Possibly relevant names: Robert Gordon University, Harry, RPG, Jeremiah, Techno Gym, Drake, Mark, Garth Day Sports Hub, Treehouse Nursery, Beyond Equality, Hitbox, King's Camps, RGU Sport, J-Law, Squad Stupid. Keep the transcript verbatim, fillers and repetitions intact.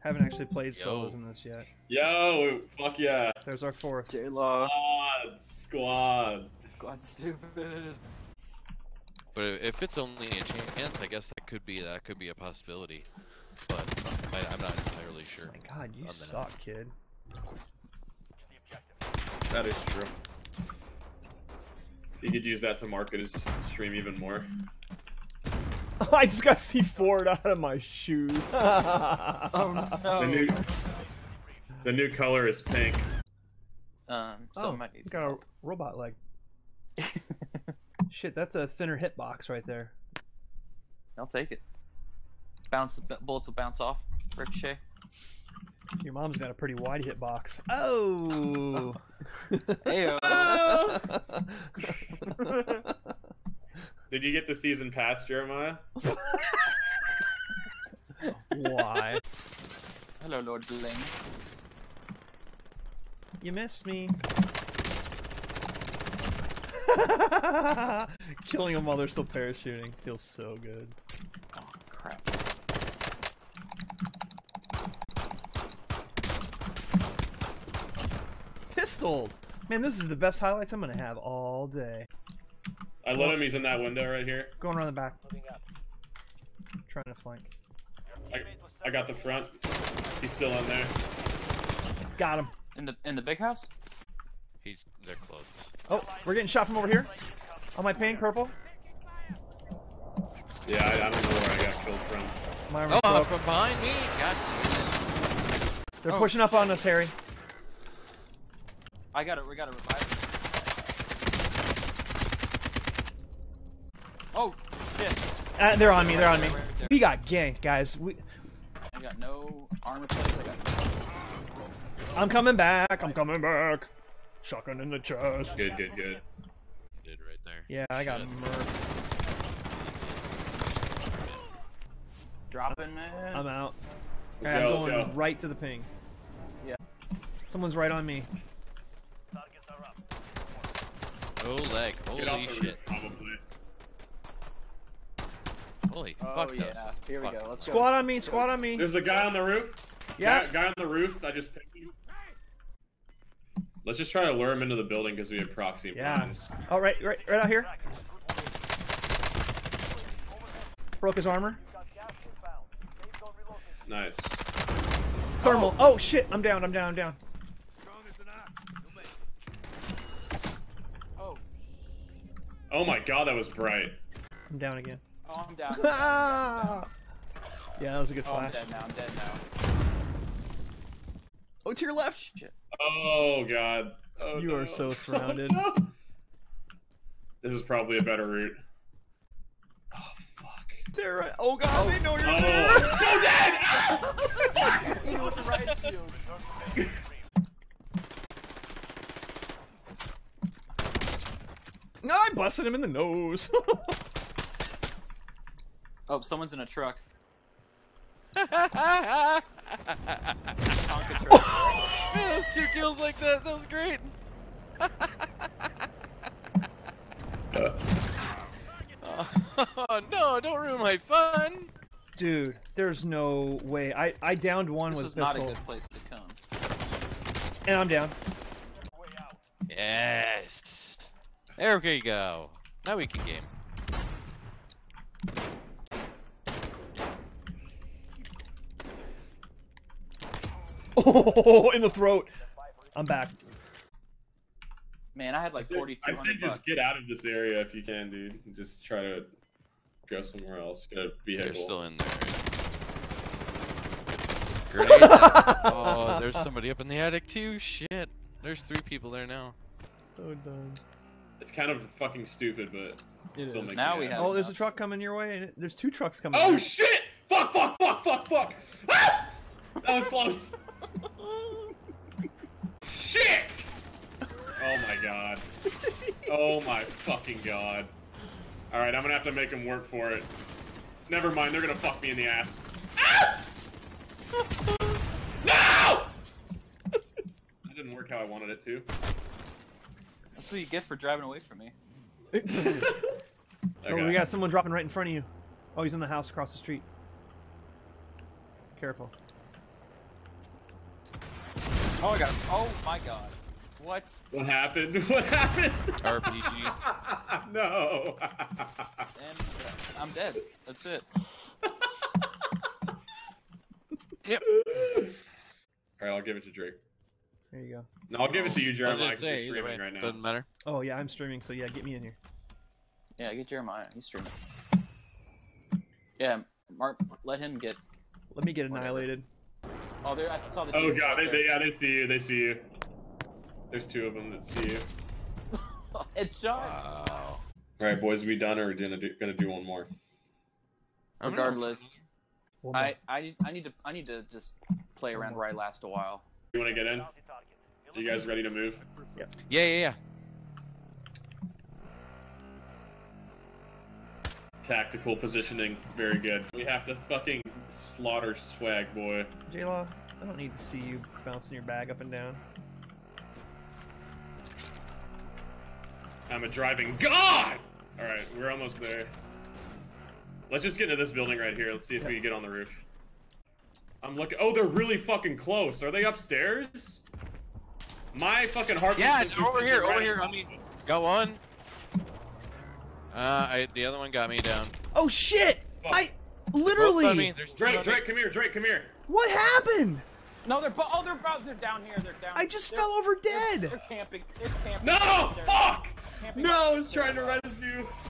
Haven't actually played Yo. solos in this yet. Yo, fuck yeah. There's our fourth. J-Law. Squad. Squad. Squad stupid. But if it's only a chance, I guess that could be that could be a possibility. But I, I'm not entirely sure. Oh my god, you suck, that. kid. That is true. You could use that to market his stream even more. I just got C four'd out of my shoes. Oh no. The new, the new color is pink. Um, so oh, it's got a robot leg. Shit, that's a thinner hitbox right there. I'll take it. Bounce, the bullets will bounce off. Ricochet. Your mom's got a pretty wide hitbox. Oh! Hey-o. Oh. Did you get the season pass, Jeremiah? Why? Hello, Lord Bling. You missed me. Killing them while they're still parachuting feels so good. Oh, crap. Pistoled! Man, this is the best highlights I'm gonna have all day. I love him, he's in that window right here. Going around the back. Trying to flank. I, I got the front. He's still in there. Got him. In the in the big house? He's they're close. Oh, we're getting shot from over here. On my ping, purple. Yeah, I, I don't know where I got killed from. My oh, broke. From behind me? God. They're oh. pushing up on us, Harry. I got it, we got to revive. Oh, shit. Uh, they're on me, they're on me. We got ganked, guys. We... we got no armor plates. I got I'm coming back, I'm coming back. Shotgun in the chest. Good, good, good. Did right there. Yeah, I got murked. Dropping, man. I'm out. Right, I'm going go. right to the ping. Yeah. Someone's right on me. Oh, leg. Holy shit. Probably. Holy oh, fuck yeah. Us. Here fuck. we go. Let's squad go. on me, squad on me. There's a guy on the roof. Yeah. Guy, guy on the roof. I just picked him. Let's just try to lure him into the building because we have proxy. Yeah. All right, right, right out here. Broke his armor. Nice. Thermal. Oh, oh shit! I'm down. I'm down. I'm down. Oh. Oh my god, that was bright. I'm down again. Oh, I'm down. I'm down, I'm down, I'm down. Yeah, that was a good oh, flash. I'm dead now, I'm dead now. Oh, to your left! Shit. Oh, God. Oh, you no. are so surrounded. Oh, no. This is probably a better route. Oh, fuck. They're right. Oh, God, oh. they know you're oh. dead! I'm so dead! Ah! You with the right shield. No, I busted him in the nose. Oh, someone's in a truck. That was two kills like that. That was great. Oh no! Don't ruin my fun. Dude, there's no way. I I downed one with this. This was not a good place to come. And I'm down. Yes. There we go. Now we can game. Oh, in the throat. I'm back. Man, I had like forty-two. I said just get out of this area if you can, dude. And just try to go somewhere else. Get a vehicle. They're still in there. Great. Oh, there's somebody up in the attic too. Shit. There's three people there now. So dumb. It's kind of fucking stupid, but it still makes now we have. Oh, there's a truck coming your way, and there's two trucks coming. Oh shit! Fuck! Fuck! Fuck! Fuck! Fuck! Ah! That was close. Shit! Oh my god. Oh my fucking god. Alright, I'm gonna have to make him work for it. Never mind, they're gonna fuck me in the ass. Ah! No! That didn't work how I wanted it to. That's what you get for driving away from me. Okay. Oh, we got someone dropping right in front of you. Oh, he's in the house across the street. Careful. Oh, I got him. Oh my god. What? What happened? What happened? R P G. No. And I'm dead. That's it. Yep. Alright, I'll give it to Drake. There you go. No, I'll give it to you, Jeremiah. He's streaming way, right now. Doesn't matter. Oh yeah, I'm streaming, so yeah, get me in here. Yeah, get Jeremiah. He's streaming. Yeah, Mark, let him get. Let me get annihilated. Oh, there! I saw the. Oh god, they, they, yeah, they see you. They see you. There's two of them that see you. It's shot. Wow. All right, boys, are we done, or are we gonna do, gonna do one more? Regardless, one more. I I I need to I need to just play around where I last a while. You want to get in? Are you guys ready to move? Yeah. Yeah, yeah, yeah. Tactical positioning, very good. We have to fucking slaughter swag, boy. J-Law, I don't need to see you bouncing your bag up and down. I'm a driving god! Alright, we're almost there. Let's just get into this building right here. Let's see if we can get on the roof. I'm looking. Oh, they're really fucking close. Are they upstairs? My fucking heart. Yeah, over here, over here. I mean, got one. Uh, I, the other one got me down. Oh shit! Fuck. I literally. Well, I mean, Drake, Drake, come here, Drake, come here. What happened? No, they're oh, they're they're down here. They're down. I just they're, fell over dead. They're, they're camping. They're camping. No, upstairs. Fuck. Camping no, upstairs. I was trying to rescue.